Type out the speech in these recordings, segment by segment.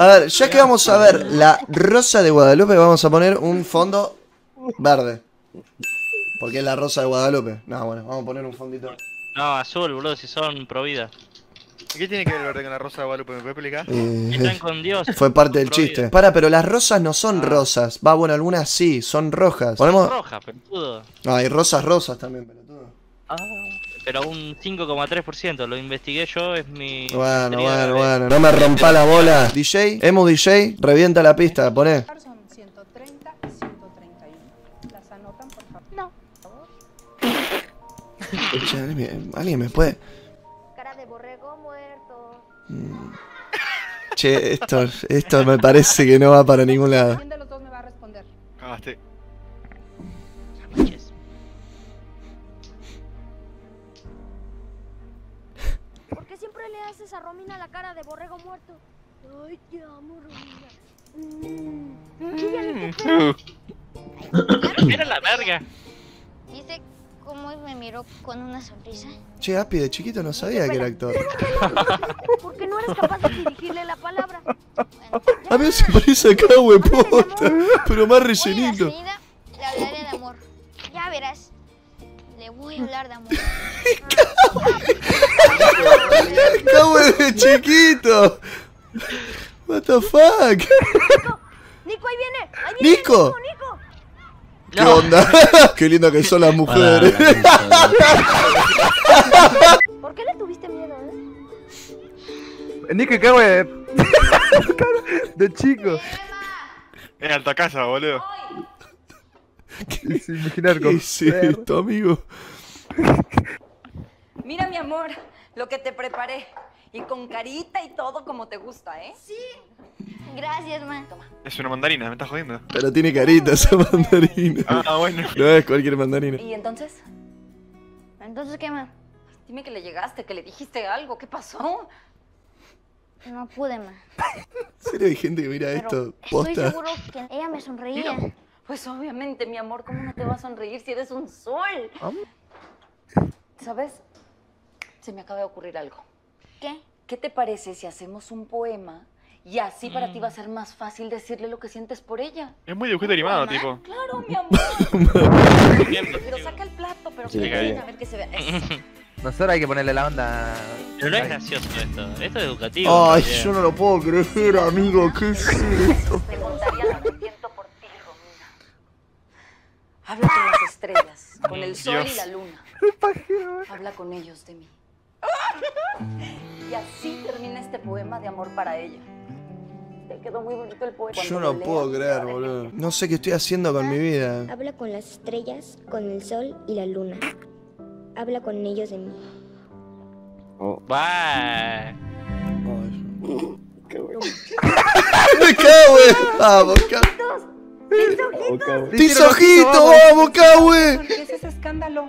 A ver, ya que vamos a ver La Rosa de Guadalupe, vamos a poner un fondo verde. Porque es La Rosa de Guadalupe. No, bueno, vamos a poner un fondito. No, azul, boludo, si son providas. ¿Qué tiene que ver el verde con La Rosa de Guadalupe? ¿Me puede explicar? Están con Dios. Fue parte del chiste. Para, pero las rosas no son rosas. Va, bueno, algunas sí, son rojas. ¿Ponemos? Son rojas, pelotudo. No, hay rosas rosas también, pelotudo. Ah, pero un 5,3%, lo investigué yo, es mi... Bueno, bueno, bueno, no me rompa la bola. DJ, Emu DJ, revienta la pista, poné. Son 130 y 131. ¿Las anotan, por favor? No. ¿Alguien me puede...? Che, esto me parece que no va para ningún lado. ¿Quién de los dos me va a responder? Ah, sí. ¿Por qué siempre le haces a Romina la cara de borrego muerto? Ay, te amo, Romina. Era la verga. Dice cómo me miró con una sonrisa. Che, Api, de chiquito no sabía que era actor. ¿Por qué no eres capaz de dirigirle la palabra? Bueno, a mí se parece acá, huepota, pero más rellenito. Hoy en la salida le hablaré de amor. Ya verás, le voy a hablar de amor. ¡Cabe de chiquito! What the fuck? Nico, Nico, ahí viene. Ahí viene Nico. ¿Qué onda? Qué lindo que son las mujeres. ¿Por qué le tuviste miedo, Nico, qué wey? De chico. En alta casa, boludo. ¿Qué es imaginar con esto, amigo? Mira, mi amor, lo que te preparé. Y con carita y todo como te gusta, ¿eh? Sí. Gracias, man. Toma. Es una mandarina, me estás jodiendo. Pero tiene carita esa mandarina. Ah, bueno. No es cualquier mandarina. ¿Y entonces? ¿Entonces qué, man? Dime que le llegaste, que le dijiste algo. ¿Qué pasó? No pude, man. ¿En serio hay gente que mira pero esto? Posta. Estoy seguro que ella me sonreía. No. Pues obviamente, mi amor, ¿cómo no te va a sonreír si eres un sol? ¿Sabes? Se me acaba de ocurrir algo. ¿Qué? ¿Qué te parece si hacemos un poema? Y así para ti va a ser más fácil decirle lo que sientes por ella. Es muy dibujito animado, tipo. Claro, mi amor. Pero saca el plato, pero que a ver que se vea. Nosotros hay que ponerle la onda. Pero no es gracioso esto. Esto es educativo. Ay, yo no lo puedo creer, amigo. ¿Qué es esto? Te contaría lo que siento por ti, Romina. Habla con las estrellas, con el sol y la luna. Habla con ellos de mí. Y así termina este poema de amor para ella. Quedó muy bonito el poema. Yo no puedo creer, boludo. No sé qué estoy haciendo con mi vida. Habla con las estrellas, con el sol y la luna. Habla con ellos de mí. Bye. Qué bueno. Me cago, güey. Vamos, cabrón. ¡Tis ojito! ¡Vamos, cabrón! ¿Por qué es ese escándalo?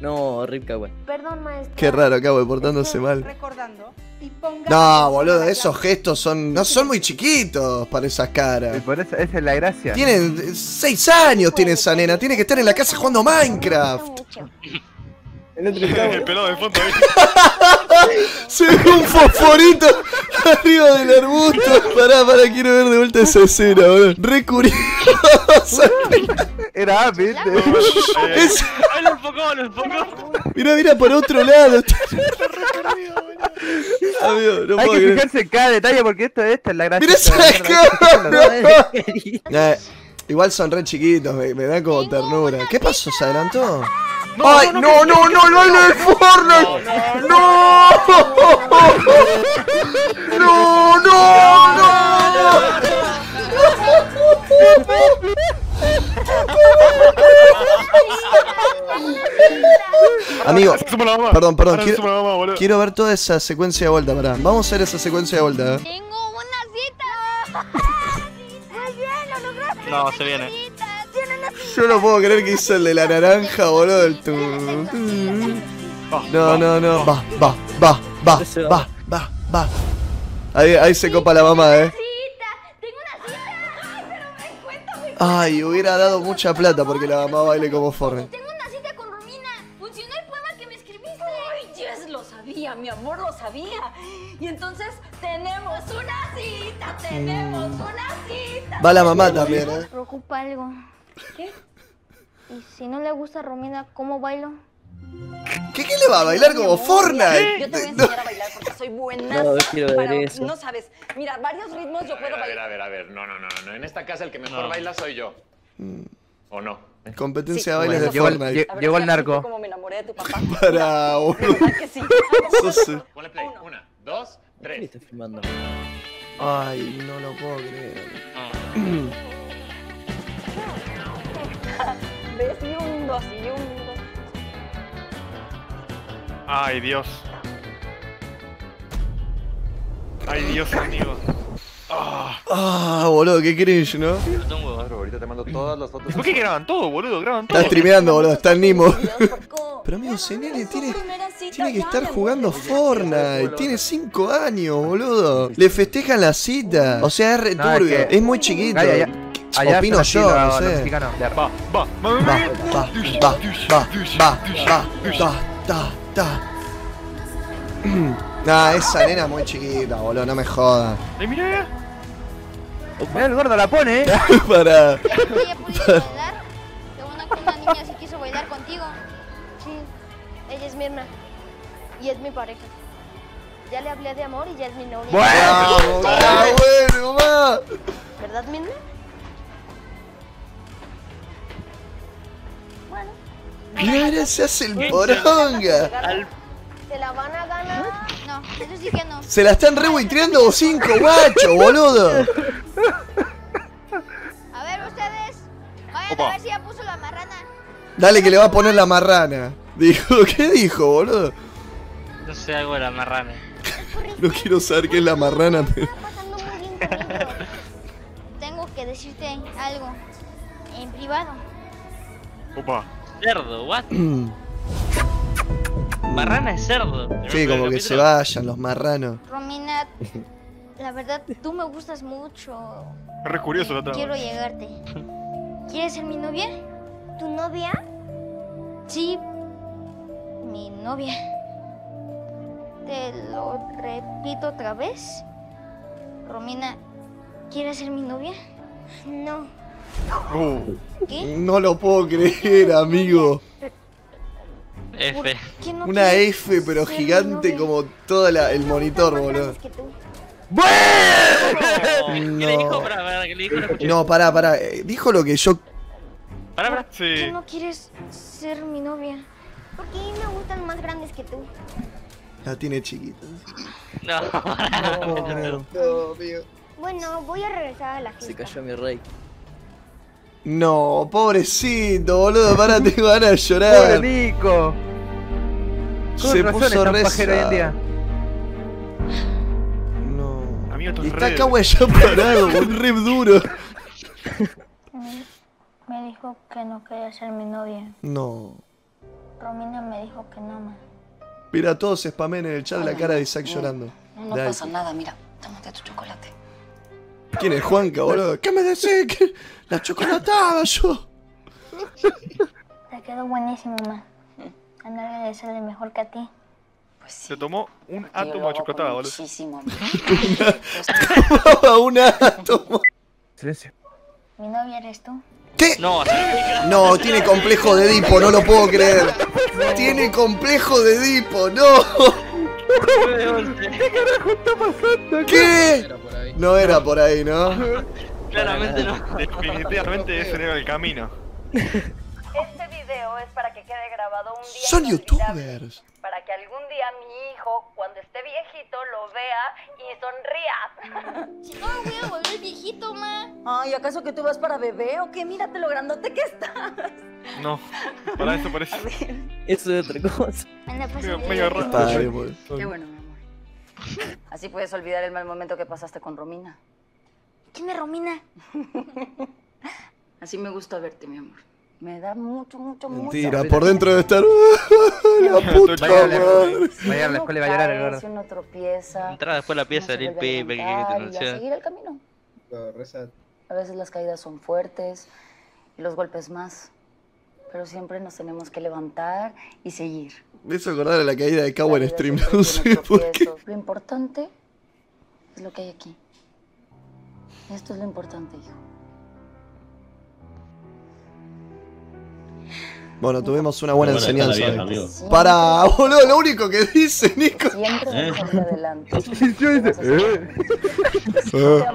No, Rip Cagüey. Perdón, maestro. Qué raro, Cagüey, portándose mal. Recordando y no, boludo, esos gestos son... No son muy chiquitos para esas caras. Y por eso, esa es la gracia. Tienen 6 años, tiene esa nena. Tiene que estar en la casa jugando Minecraft. El pelado de fondo. Se ve un fosforito arriba del arbusto. Pará, quiero ver de vuelta esa escena, boludo. Re curiosa. Era Api, ¿viste? Lo enfocó, lo enfocó. Mirá, por otro lado. Amigo, no hay que fijarse en cada detalle porque esta es la gracia. ¡Mirá esa cara! Igual son re chiquitos, me dan como ternura. ¿Qué pasó? ¿Se adelantó? ¡Ay, no! ¡El baile del Fortnite! ¡No! Amigo, perdón, quiero ver toda esa secuencia de vuelta, pará. Vamos a hacer esa secuencia de vuelta. Tengo una cita. Muy bien, lo lograste. No, se viene. Yo no puedo creer que hizo el de la naranja, boludo, del tu. No. Va. Ahí se copa la mamá, Ay, hubiera dado mucha plata porque la mamá baile como Fortnite. Tengo una cita con Romina. Funcionó el poema que me escribiste. Ay, yes, lo sabía, mi amor, lo sabía. Y entonces Tenemos una cita, tenemos una cita. Va la mamá también, ¿eh? Me preocupa algo. ¿Qué? Y si no le gusta a Romina, ¿cómo bailo? ¿Qué le va a bailar como Fortnite? Yo te voy a enseñar a bailar porque soy buena. No, quiero ver eso. No sabes. Mira, varios ritmos yo puedo bailar. A ver. No. En esta casa el que mejor baila soy yo. ¿O no? Competencia de bailes de Fortnite. Llegó el narco. Como me enamoré de tu papá. Para, boludo. Ponle play. 1, 2, 3. ¿Qué estás filmando? Ay, no lo puedo creer. ¿Ves? Y un dos. Ay, Dios. Ay, Dios, amigo. Boludo, qué cringe, ¿no? Ahorita te mando todas las fotos. ¿Por qué graban todo, boludo? Graban todo. Está streameando, boludo, está en Nimo. Pero amigo, CNN tiene que estar jugando Fortnite. Tiene 5 años, boludo. Le festejan la cita. O sea, es re turbio. Es muy chiquito. Opino yo, no sé. Va. Nah, esa nena es muy chiquita, boludo, no me jodas. Mirá, el gordo la pone, ¿eh? Para. ¿Ella pudo bailar? Qué bueno que una niña sí quiso bailar contigo. Sí, ella es Mirna. Y es mi pareja. Ya le hablé de amor y ya es mi novia. ¡Bueno, mamá! ¿Verdad, Mirna? Bueno. Mira, se hace el poronga. ¿Se la van a ganar? No, eso sí que no. Se la están rewitreando vos 5, guacho, boludo. A ver, ustedes. Vayan a ver si ya puso la marrana. Dale, que le va a poner la marrana. Dijo, ¿qué dijo, boludo? No sé algo de la marrana. No quiero saber qué es la marrana. Tengo que decirte algo en privado. Opa. Cerdo, what? Marrana es cerdo. Sí, como que se vayan los marranos. Romina, la verdad, tú me gustas mucho. Es re curioso la trama. Quiero llegarte. ¿Quieres ser mi novia? ¿Tu novia? Sí, mi novia. Te lo repito otra vez. Romina, ¿quieres ser mi novia? No. ¿Qué? No lo puedo creer, amigo. F. No una F, pero gigante como todo el monitor, boludo. No, pará. Dijo lo que yo. Pará. Sí. ¿Por qué no quieres ser mi novia? Porque me gustan más grandes que tú. La tiene chiquita. No, amigo. Bueno, voy a regresar a la fiesta. Se cayó mi rey. No, pobrecito, boludo, para te van a llorar. Pobre Nico. Se puso re sad. No. Y está acá ya parado, un rip duro. Me dijo que no quería ser mi novia. No. Romina me dijo que no, ma. Mira, todos se spamen en el chat la cara de Isaac llorando. No pasa nada, mira, tómate tu chocolate. ¿Quién es Juanca, boludo? ¿Qué me decís? ¿Qué? ¡La chocolatada, yo! Te quedó buenísimo, mamá. A nadie le sale mejor que a ti. Pues sí. Se tomó un átomo de chocolatada, boludo. Muchísimo, mamá. Un átomo. Silencio. Mi novia eres tú. ¿Qué? No, tiene complejo de Edipo, no lo puedo creer. Tiene complejo de Edipo, no. ¿Qué carajo está pasando acá? ¿Qué? No era por ahí, ¿no? Claramente no. Definitivamente ese era el camino. Este video es para que quede grabado un día. Son youtubers. Para que algún día mi hijo, cuando esté viejito, lo vea y sonría. No, voy a volver viejito, ma. Ay, ¿acaso que tú vas para bebé o qué? Mírate lo grandote que estás. No, para eso parece. Eso es otra cosa. Medio raro. Qué bueno, mi amor. Así puedes olvidar el mal momento que pasaste con Romina. ¿Quién es Romina? Así me gusta verte, mi amor. Me da mucho. Mentira, por dentro debe estar. La puta madre. Vaya a la escuela y va a llorar el gordo. Si uno tropieza. Entrada después la pieza del pibe. Y a seguir el camino. A veces las caídas son fuertes y los golpes más. Pero siempre nos tenemos que levantar y seguir. Me hizo acordar a la caída de Cabo en stream. No sé por qué. Lo importante es lo que hay aquí. Esto es lo importante, hijo. Bueno, tuvimos una buena enseñanza. Para, boludo, lo único que dice Nico. Siempre adelante.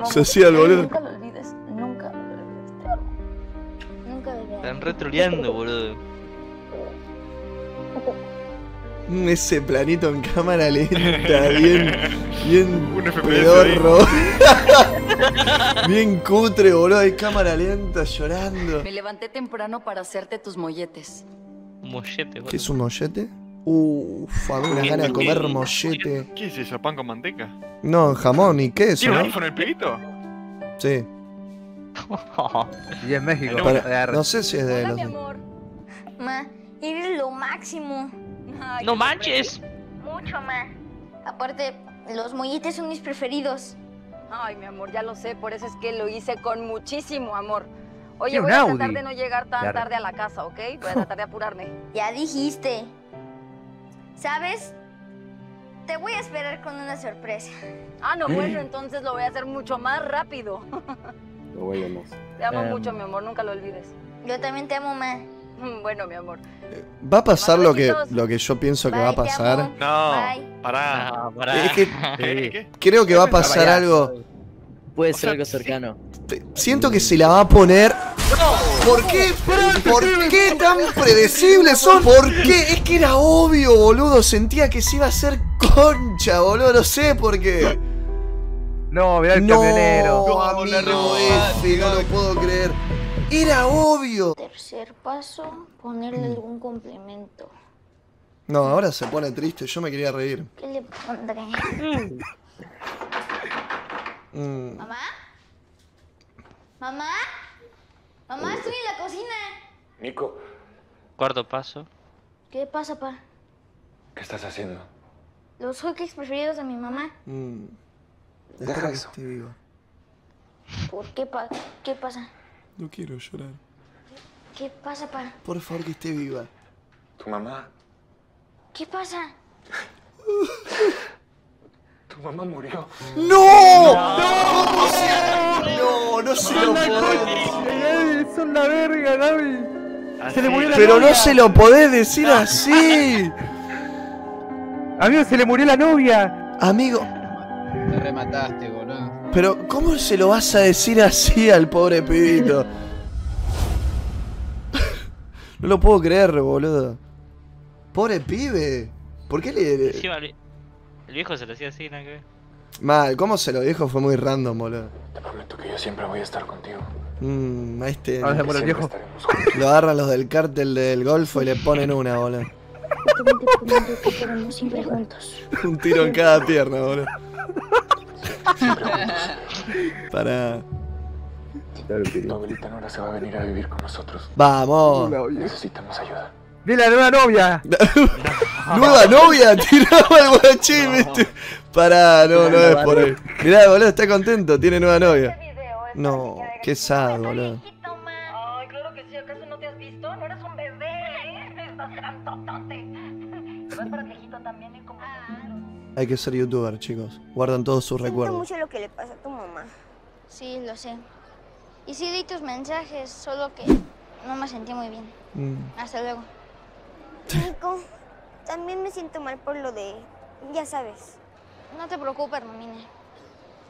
Se hacía el boludo. Nunca lo olvides, nunca lo olvides. Nunca lo olvides. Están retroleando, boludo. Ese planito en cámara lenta, bien pedorro. Bien cutre, boludo, hay cámara lenta llorando. Me levanté temprano para hacerte tus molletes. Mollete, boludo. ¿Qué es un mollete? Uff, alguna gana de comer mollete. ¿Qué es eso? ¿Pan con manteca? No, jamón y queso. ¿Tiene un iPhone el pelito? Sí. Y es México. No sé si es de los... Hola, mi amor. Ma, eres lo máximo. Ay, ¡no manches! Mucho, ma. Aparte, los molletes son mis preferidos. Ay, mi amor, ya lo sé. Por eso es que lo hice con muchísimo amor. Oye, voy a tratar de no llegar tan tarde a la casa, ¿ok? Voy a tratar de apurarme. Ya dijiste. ¿Sabes? Te voy a esperar con una sorpresa. Ah, no, bueno, entonces lo voy a hacer mucho más rápido. Lo voy a hacer. Te amo mucho, mi amor. Nunca lo olvides. Yo también te amo, ma. Bueno, mi amor. Va a pasar lo que yo pienso que va a pasar. No, pará. Es que creo que va a pasar algo. Puede ser algo cercano. Siento que se la va a poner. ¿Por qué? ¿Por qué tan predecibles son? ¿Por qué? Es que era obvio, boludo. Sentía que se iba a hacer concha, boludo. No sé por qué. No, mirá el camionero. No, amigo, no lo puedo creer. Era obvio. Tercer paso, ponerle algún complemento. No, ahora se pone triste, yo me quería reír. ¿Qué le pondré? ¿Mamá? ¿Mamá? ¿Mamá, estoy en la cocina? Nico. Cuarto paso. ¿Qué pasa, pa? ¿Qué estás haciendo? Los hotcakes preferidos de mi mamá. Deja eso. Te digo. ¿Por qué, pa? ¿Qué pasa? No quiero llorar. ¿Qué pasa, pa? Por favor, que esté viva. ¿Tu mamá? ¿Qué pasa? Tu mamá murió. ¡No! ¡No! ¡No se lo podés! ¡Son la verga, Gaby! ¡Se le murió la novia! ¡Pero no se lo podés decir así! Amigo, se le murió la novia. Amigo. Te remataste, boludo. Pero, ¿cómo se lo vas a decir así al pobre pibito? No lo puedo creer, boludo. Pobre pibe. ¿Por qué le...? Sí, el viejo se lo hacía así, nada que ver. Mal, ¿cómo se lo dijo? Fue muy random, boludo. Te prometo que yo siempre voy a estar contigo. Ahí este... A ver, por el viejo. Lo agarran los del cártel del Golfo y le ponen una, boludo. Un tiro en cada pierna, boludo. Para. Tu abuelita Nora se va a venir a vivir con nosotros. Vamos. Necesitamos ayuda. ¡De la nueva novia! ¡Nueva novia! Tiraba el guachín, viste. Pará, no es por él. Mirá, boludo, está contento, tiene nueva novia. No, qué sad, boludo. Ay, claro que sí, ¿acaso no te has visto? No eres un bebé, ¿eh? Estás grandotote. Vas para viejito también, ¿eh? Como... Hay que ser youtuber, chicos. Guardan todos sus recuerdos. Me gusta mucho lo que le pasa a tu mamá. Sí, lo sé. Y sí leí tus mensajes, solo que no me sentí muy bien. Hasta luego. Nico, también me siento mal por lo de... Ya sabes. No te preocupes, mamina.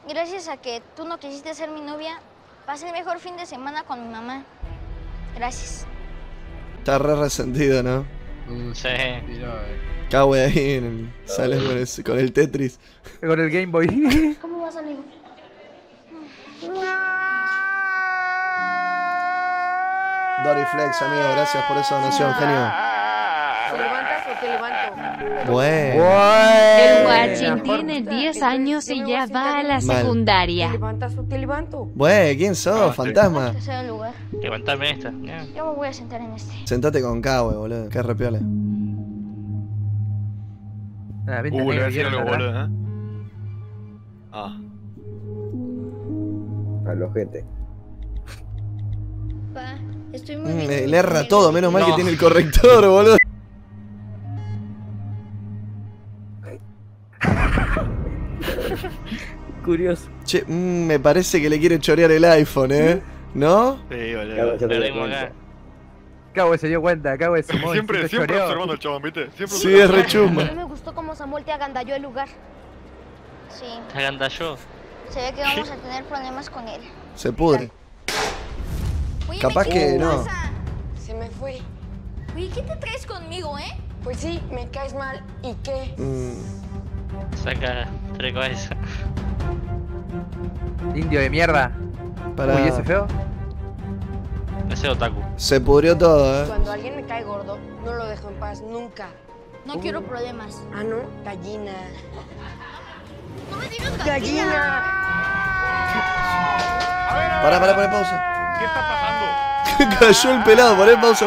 Gracias a que tú no quisiste ser mi novia, pasé el mejor fin de semana con mi mamá. Gracias. Está re resentido, ¿no? Sí. Cago de ahí, sales con el Tetris. Con el Game Boy. ¿Cómo vas, amigo? Doriflex, amigo, gracias por esa donación, genio. ¿Te levantas o te levanto? Bueno. El guachín tiene 10 años y ya va a la secundaria. ¿Te levantas o te levanto? Bueno, ¿quién sos, fantasma? Levantame esta. Yo me voy a sentar en este. Sentate con Kawe, boludo. Que arrepiole. Le voy a decir algo, boludo, ¿eh? Al ojete. Pa, estoy muy bien. Le erra todo, menos mal que tiene el corrector, boludo. curioso. Che, me parece que le quieren chorear el iPhone, ¿eh? ¿No? Sí, vale. Cabo se dio cuenta, cabo ese modo. Siempre observando el chabón, ¿viste? Sí, es rechumba. A mí me gustó cómo Samuel te agandalló el lugar. Sí. ¿Agandalló? Se ve que vamos a tener problemas con él. Se pudre. Oye, capaz que no. Se me fue. Oye, ¿qué te traes conmigo, eh? Pues sí, me caes mal. ¿Y qué? Saca, traigo eso. Indio de mierda. Para... Uy, ese feo. Ese otaku. Se pudrió todo, eh. Cuando alguien me cae gordo, no lo dejo en paz nunca. No quiero problemas. Ah, no, gallina. No me digas gallina. Pará, poné pausa. ¿Qué está pasando? Cayó el pelado, poné pausa,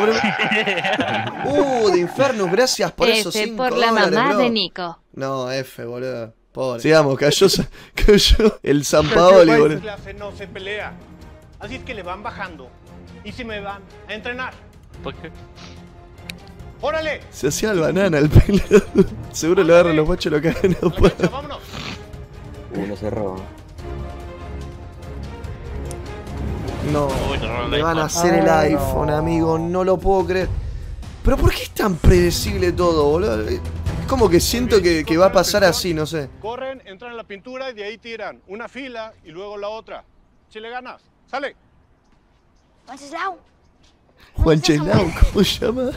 de Infernus, gracias por F esos 5 por la dólares, mamá bro. De Nico. No, F, boludo. Pobre. Sigamos, cayó el San Paoli, boludo. Clase no se pelea. Así es que le van bajando. Y si me van a entrenar. ¿Por qué? ¡Órale! Se hacía el banana el pelado. Seguro lo agarran los machos y lo cagan a palo. ¡Vámonos! Uno se roba. No, me van a hacer el iPhone, amigo. No lo puedo creer. Pero ¿por qué es tan predecible todo, boludo? Es como que siento que va a pasar así, no sé. Corren, entran en la pintura y de ahí tiran una fila y luego la otra. Si le ganas, sale. Juan Cheslau, ¿cómo se llama?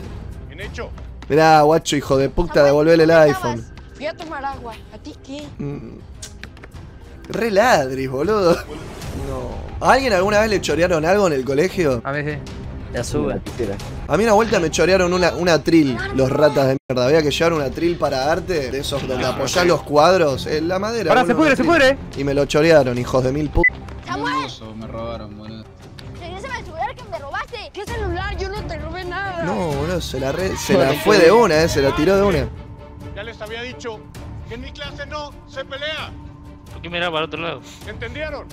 Bien hecho. Mirá, guacho, hijo de puta, devolverle el iPhone. Fui a tomar agua, ¿a ti qué? Re ladris, boludo. No. ¿A alguien alguna vez le chorearon algo en el colegio? A mí sí. La suba. A mí una vuelta me chorearon una tril, los ratas de mierda. Había que llevar una tril para arte, de esos donde apoyás los cuadros, en la madera. Ahora se pudre, se pudre. Y me lo chorearon, hijos de mil putas. Me robaron, boludo. ¿Qué celular? Yo no te robé nada. No, boludo, se la fue de una, se la tiró de una. Ya les había dicho que en mi clase no se pelea. ¿Por qué miraba para otro lado? ¿Entendieron?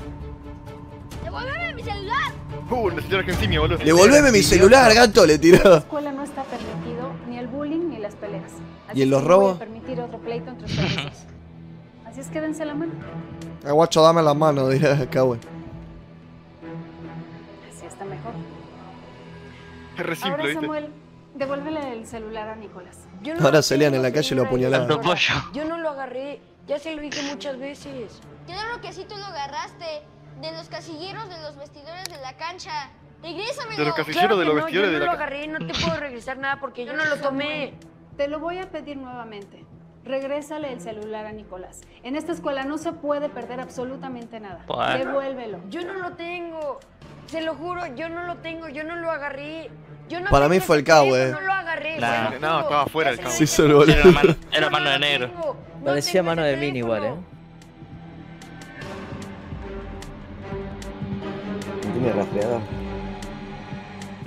¡Devolveme mi celular! La señora que encima, boludo. ¡Devolveme mi celular, gato! Le tiró. En la escuela no está permitido ni el bullying ni las peleas. Así ¿y en los robos? No voy a permitir otro pleito entre ustedes. Así es que dense la mano. Guacho, dame la mano, dirá acá, güey. Así está mejor. Re simple, ahora Samuel, devuélvele el celular a Nicolás. Ahora salían en la calle y lo apuñalaban. Yo no lo agarré, ya se lo dije muchas veces. Claro que sí, tú lo agarraste. De los casilleros, de los vestidores de la cancha. Regrésame. De los casilleros, de los vestidores de la cancha. Yo no lo agarré, no te puedo regresar nada porque yo no lo tomé. Te lo voy a pedir nuevamente. Regrésale el celular a Nicolás. En esta escuela no se puede perder absolutamente nada. Devuélvelo. Yo no lo tengo. Se lo juro, yo no lo tengo, yo no lo agarré. Yo no para mí fue el cabo, eh. No lo agarré. Nah. No, estaba fuera el cabo. Sí, solo era mano de negro. Parecía mano de mini igual, eh. Tiene rastreador.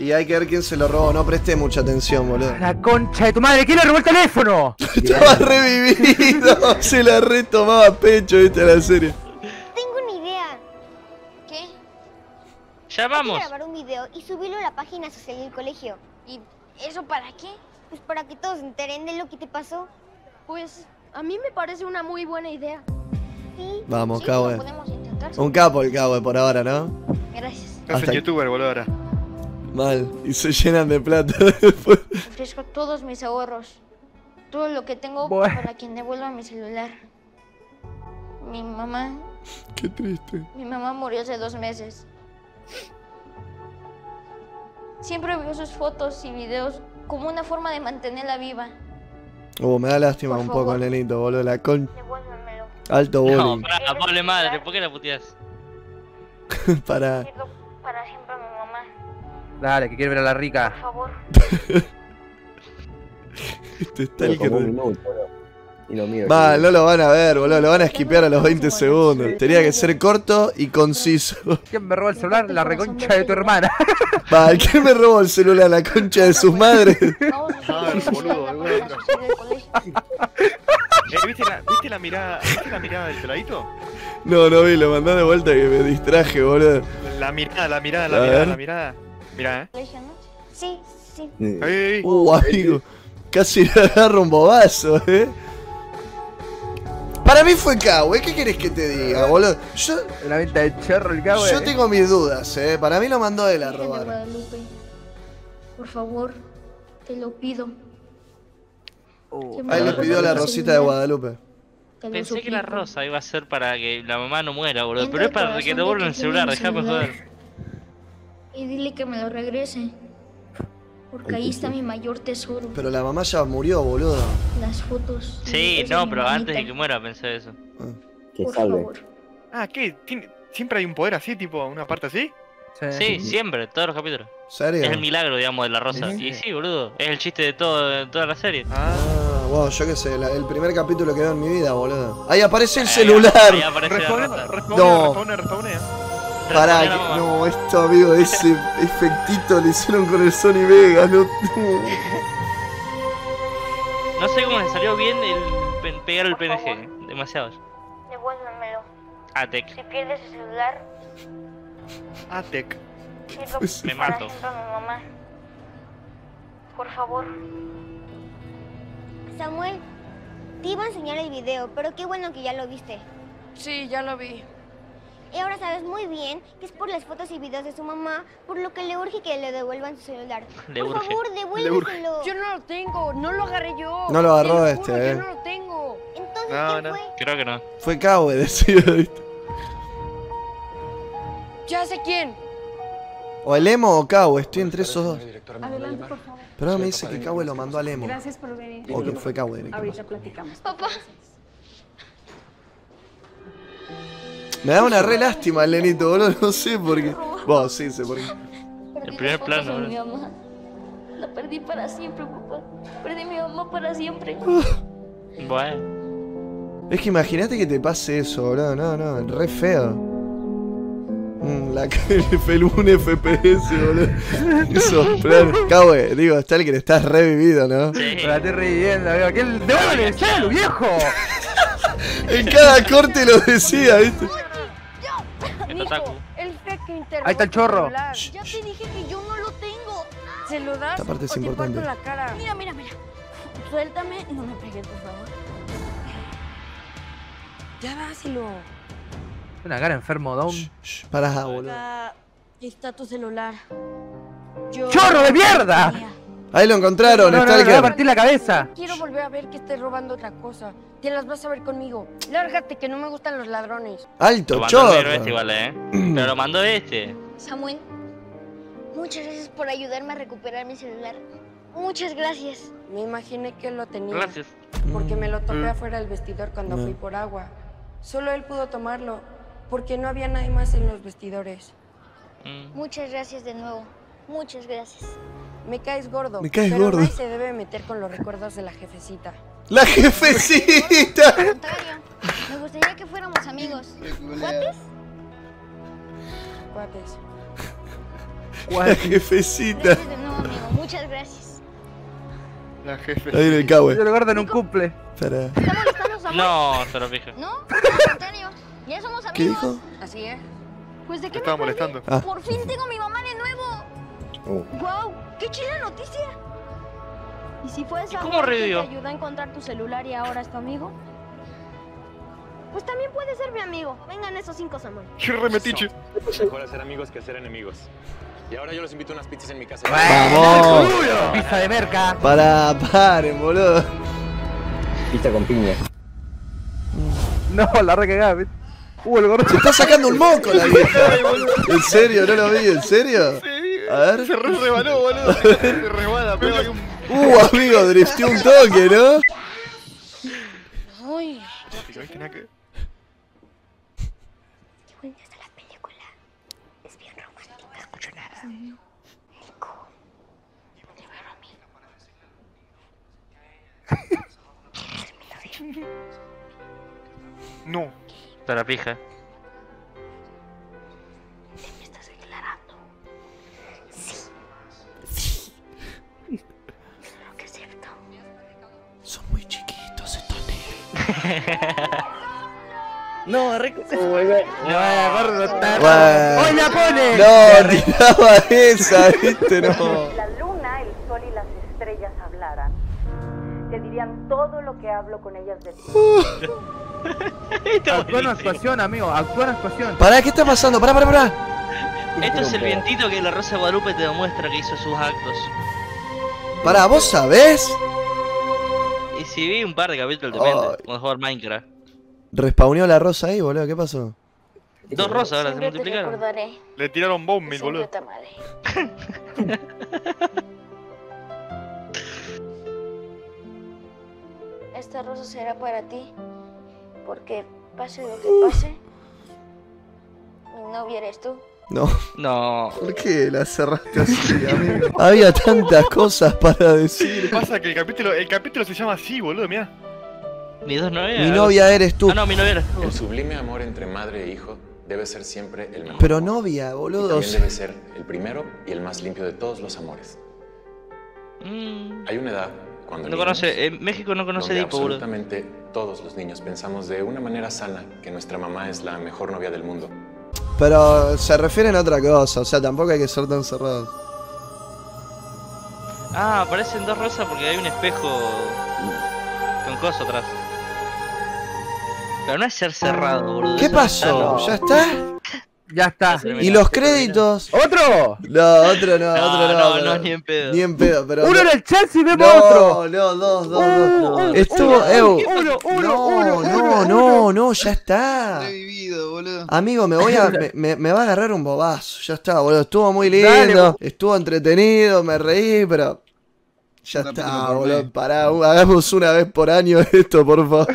Y hay que ver quién se lo robó, no presté mucha atención, boludo. La concha de tu madre, ¿quién le robó el teléfono? Estaba revivido, se la retomaba a pecho, viste, la serie. Tengo una idea. ¿Qué? Ya vamos. Grabar un video y subirlo a la página social del colegio. ¿Y eso para qué? Pues para que todos se enteren de lo que te pasó. Pues a mí me parece una muy buena idea. Sí. Vamos, sí, cabo. Un capo el cabo por ahora, ¿no? Gracias. Es el youtuber, boludo, ahora. Mal, y se llenan de plata después. Ofrezco todos mis ahorros, todo lo que tengo para quien devuelva mi celular. Mi mamá... Qué triste. Mi mamá murió hace 2 meses. Siempre veo sus fotos y videos como una forma de mantenerla viva. Me da lástima por un favor. Poco, nenito, boludo, la con... Devuélvemelo. Alto boludo. No, para la pobre madre, ¿por qué la puteás? Para... Para siempre a mi mamá. Dale, que quiero ver a la rica. Por favor. Este está el que... no lo van a ver, boludo. Lo van a esquipear a los 20 segundos. Tenía que ser corto y conciso. ¿Quién me robó el celular? La reconcha de tu hermana. Va, ¿quién me robó el celular? La concha de sus madres. ¿Viste la mirada del peladito? No vi, lo mandá de vuelta que me distraje, boludo. La mirada. Mirá, ¿eh? Sí. Amigo, casi le agarro un bobazo, ¿eh? Para mí fue Cahue, ¿qué querés que te diga, boludo? Una venta de chorro el Cahue. Yo tengo mis dudas, para mí lo mandó él a robar. Guadalupe, por favor, te lo pido. Ahí le pidió la Rosita de Guadalupe. Pensé que la rosa iba a ser para que la mamá no muera, boludo, pero es para que te borren el celular, dejame joder. Y dile que me lo regrese, porque ahí está mi mayor tesoro. Pero la mamá ya murió, boludo. Las fotos. Sí, no, pero antes de que muera pensé eso. Que salve. Ah, ¿qué? ¿Siempre hay un poder así, tipo, una parte así? Sí, siempre, todos los capítulos. ¿Serio? Es el milagro, digamos, de la rosa. Y sí, boludo, es el chiste de toda la serie. Ah, wow, yo qué sé, el primer capítulo que veo en mi vida, boludo. Ahí aparece el celular. Ahí aparece la rosa. Respawnea. Pará, no, esto, amigo, ese efectito le hicieron con el Sony Vega, no sé cómo le salió bien el pegar el PNG, demasiado. Devuélvemelo. Atec. Si pierdes el celular... Atec. Me mato. Por favor. Samuel, te iba a enseñar el video, pero qué bueno que ya lo viste. Sí, ya lo vi. Y ahora sabes muy bien que es por las fotos y videos de su mamá, por lo que le urge que le devuelvan su celular. Por favor, devuélveselo. Yo no lo tengo, no lo agarré yo. No lo agarró este. Yo no lo tengo. Entonces, ¿quién fue? Creo que no. Fue Cahue, decía. Ya sé quién. O el Emo o Cahue, estoy entre esos dos. Adelante, por favor. Pero ahora me dice que Cahue lo mandó al Emo. Gracias por venir. O que fue Cahue. Ahorita platicamos. Papá. Me da una re lástima el nenito, boludo, no sé por qué. Vos, sí, sé por qué. El primer plano, ¿no? Mi mamá. La perdí para siempre, papá. Perdí a mi mamá para siempre. Bueno. Es que imagínate que te pase eso, boludo. No, re feo. La un FPS, boludo. Eso, plan. Cahue, digo, está el que le estás revivido, ¿no? Sí. Pero la estoy reviviendo, amigo. ¿Qué le devuelve el celu, viejo? En cada corte lo decía, ¿viste? Ahí está el chorro. Ya te dije que yo no lo tengo. Se lo das. Esta parte es importante. Mira. Suéltame y no me pegues, por favor. Ya dáselo. Una cara enfermo, Dom. Pará, boludo. Está tu celular. ¡Chorro de mierda! Ahí lo encontraron, Stalker. Le va a partir la cabeza. Quiero volver a ver que estés robando otra cosa. Te las vas a ver conmigo. Lárgate, que no me gustan los ladrones. Alto, chorro. Pero este igual, pero lo mandó este. Samuel, muchas gracias por ayudarme a recuperar mi celular. Muchas gracias. Me imaginé que lo tenía. Gracias. Porque me lo topé afuera del vestidor cuando fui por agua. Solo él pudo tomarlo, porque no había nadie más en los vestidores. Muchas gracias de nuevo. Muchas gracias. Me caes gordo. Me caes gordo. Nadie se debe meter con los recuerdos de la jefecita. ¡La jefecita! Me gustaría que fuéramos amigos. ¿Cuates? La jefecita. Gracias de nuevo, amigo. Muchas gracias. La jefecita. Ahí en el Cahue. Yo lo guardo en un cumple. Espera. No, se lo dije. No, al contrario. Ya somos amigos. ¿Qué dijo? Así es. Pues de qué me molestando. Por fin tengo a mi mamá de nuevo. Wow, qué chida noticia. ¿Y si fue esa mujer que te ayudó a encontrar tu celular y ahora es tu amigo? Pues también puede ser mi amigo. Vengan esos 5, Samuel. ¡Qué remetiche! Mejor hacer amigos que hacer enemigos. Y ahora yo los invito a unas pizzas en mi casa. ¡Vamos! ¡Pizza de merca! Paren, boludo. Pizza con piña. No, la requegada, ¿viste? El gordo. Se está sacando un moco la vieja. ¿En serio? ¿No lo vi? ¿En serio? Sí. A ver. Se rebanó, boludo. Se rebala, pero hay un... amigo, drifté un toque, ¿no? Uy. Qué bonita está la película. Es bien romántica. No escucho nada. Nico. Te voy a dormir. No. Está la pija. No, rico. ¡Hoy la pone! No, tiraba esa, ¿viste? No. La luna, el sol y las estrellas hablaran. Te diría sabían todo lo que hablo con ellas de ti. Actúa una actuación, amigo, actúa una actuación. Pará, ¿qué está pasando? Pará, pará, pará. Esto es el vientito que la Rosa de Guadalupe te demuestra que hizo sus actos. Pará, ¿vos sabés? Y si vi un par de capítulos de Mente, cuando jugar Minecraft. Respawneó la rosa ahí, boludo, ¿qué pasó? Dos rosas ahora, se multiplicaron. Le tiraron bombing, boludo. Esta rosa será para ti, porque pase lo que pase, no vieres tú. No. No. ¿Por qué la cerraste así, amigo? Había tantas cosas para decir. ¿Qué pasa? Que el capítulo se llama así, boludo, mirá. Mis dos novias. Mi novia eres tú. Ah, no, mi novia eres tú. El sublime amor entre madre e hijo debe ser siempre el mejor. Pero novia, boludo. También debe ser el primero y el más limpio de todos los amores. Hay una edad cuando México no conoce de hipo, boludo. Absolutamente todos los niños pensamos de una manera sana que nuestra mamá es la mejor novia del mundo. Pero se refieren a otra cosa, o sea, tampoco hay que ser tan cerrados. Ah, aparecen dos rosas porque hay un espejo con cosas atrás. Pero no es ser cerrado, boludo. ¿Qué pasó? ¿Ya está? Ya está. ¿Y los créditos? ¿Otro? No, otro no, otro no. No, no, ni en pedo. Ni en pedo, pero... Uno en el Chelsea, vemos otro. No, no, dos. Estuvo... No, ya está. Revivido, boludo. Amigo, me va a agarrar un bobazo. Ya está, boludo. Estuvo muy lindo. Dale, estuvo entretenido, me reí, pero... Ya está, boludo. Pará, hagamos una vez por año esto, por favor.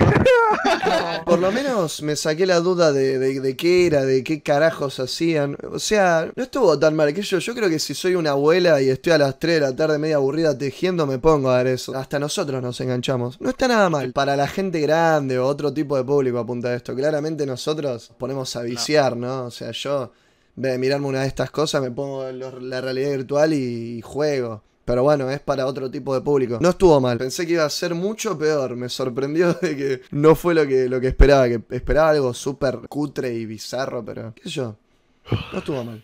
Por lo menos me saqué la duda de qué era, de qué carajos hacían. O sea, no estuvo tan mal que yo creo que si soy una abuela y estoy a las 3 de la tarde media aburrida tejiendo, me pongo a ver eso. Hasta nosotros nos enganchamos. No está nada mal. Para la gente grande o otro tipo de público apunta a esto. Claramente nosotros nos ponemos a viciar, ¿no? O sea, yo, en vez de mirarme una de estas cosas, me pongo la realidad virtual y juego. Pero bueno, es para otro tipo de público. No estuvo mal. Pensé que iba a ser mucho peor. Me sorprendió de que no fue lo que esperaba. Que esperaba algo súper cutre y bizarro, pero... ¿Qué sé yo? No estuvo mal.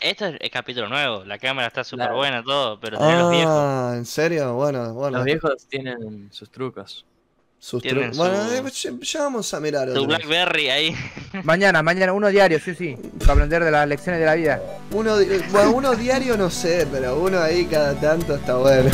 Esto es el capítulo nuevo. La cámara está súper buena, todo, pero tiene los viejos. Ah, ¿en serio? Bueno. Los viejos tienen sus trucos. Bueno, ya vamos a mirar otro. Tu Blackberry ahí. Mañana, uno diario, sí. Para aprender de las lecciones de la vida. Uno diario no sé, pero uno ahí cada tanto está bueno.